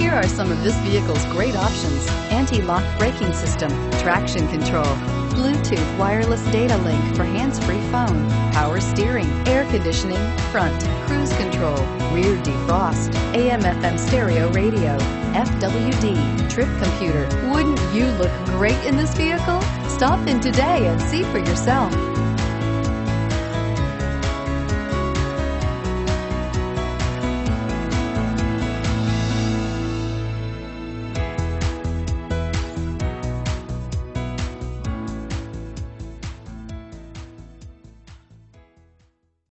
Here are some of this vehicle's great options: anti-lock braking system, traction control, Bluetooth wireless data link for hands-free phone, power steering, air conditioning, front, cruise control, rear defrost, AM/FM stereo radio, FWD, trip computer. Wouldn't you look great in this vehicle? Stop in today and see for yourself.